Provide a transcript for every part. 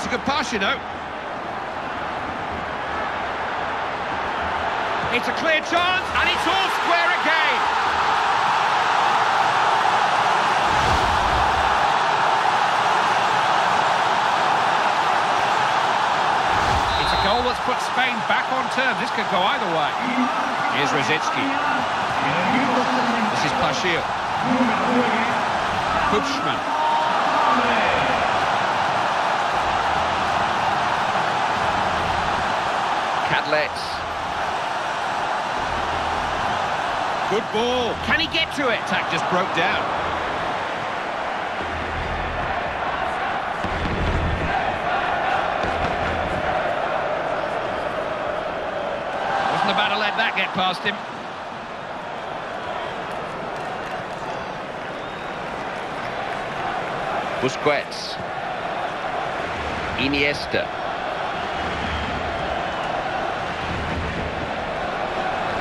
That's a good pass, you know. It's a clear chance, and it's all square again. It's a goal that's put Spain back on terms. This could go either way. Here's Rosický. This is Plasil. Hübschman. Cadlet's. Good ball. Can he get to it? Tack just broke down. Wasn't about to let that get past him. Busquets. Iniesta.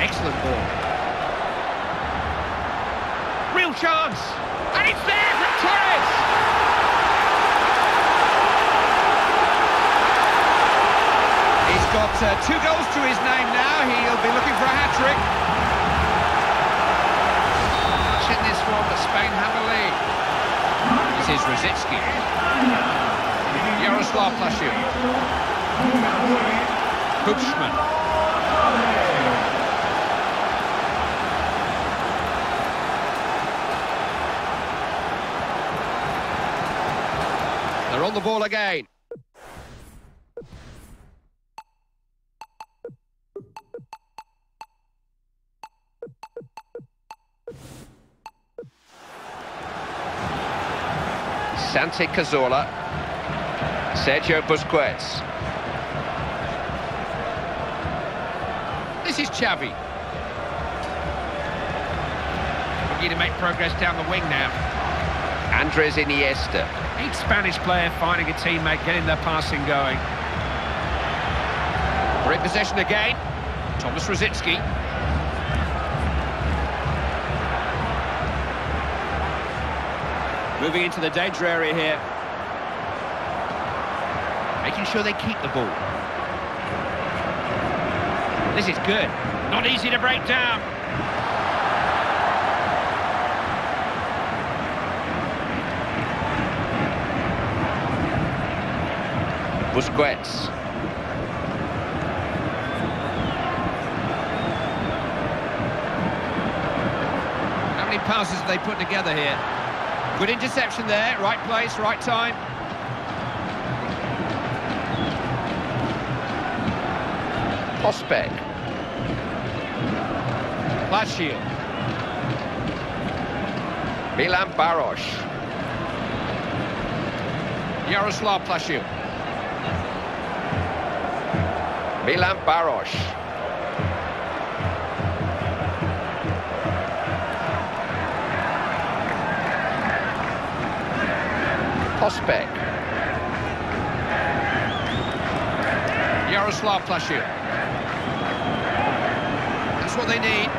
Excellent ball. Real chance. And it's there from Torres. He's got 2 goals to his name now. He'll be looking for a hat-trick. Watching this one, but Spain have a lead. This is Rosický. Jaroslav Plasil. Hübschman. They're on the ball again. Santi Cazorla, Sergio Busquets. This is Xavi. Looking to make progress down the wing now. Andres Iniesta. Each Spanish player finding a teammate, getting their passing going. We're in possession again. Tomáš Rosický. Moving into the danger area here. Making sure they keep the ball. This is good. Not easy to break down. Busquets. How many passes have they put together here? Good interception there, right place, right time. Prospect. Plasil. Milan Baroš. Jaroslav Plasil. Milan Baroš. Prospect. Jaroslav Plasil. That's what they need.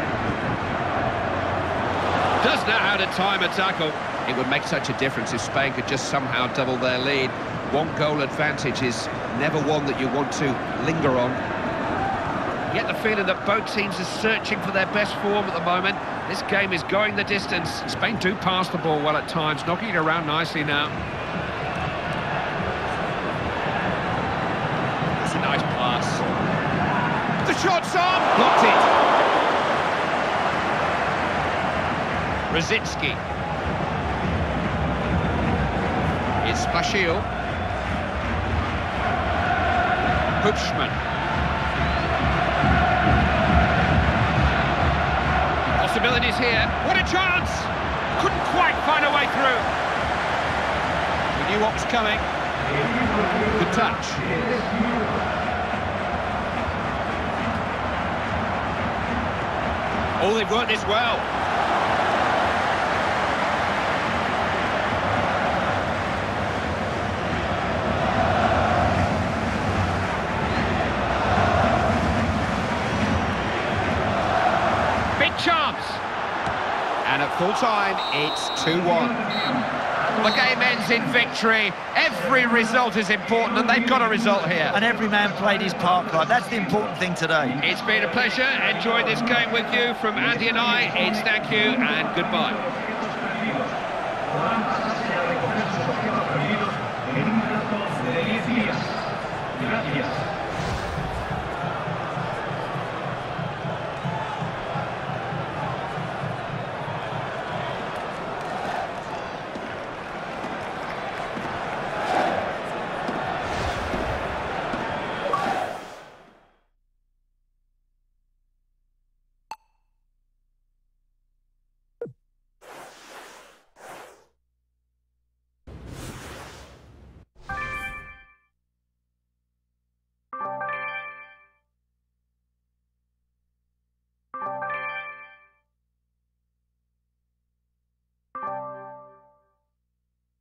Does know how to time a tackle. It would make such a difference if Spain could just somehow double their lead. 1 goal advantage is never one that you want to linger on. You get the feeling that both teams are searching for their best form at the moment. This game is going the distance. Spain do pass the ball well at times, knocking it around nicely now. The shot's on! Blocked it! Rosický. It's Plasil. Hübschman. Possibilities here. What a chance! Couldn't quite find a way through. We knew what was coming. Good touch. Oh, they've worked this well. Big chance. And at full time, it's 2-1. The game ends in victory. Every result is important, and they've got a result here. And every man played his part, card. That's the important thing today. It's been a pleasure. Enjoyed this game with you from Andy and I. It's thank you and goodbye.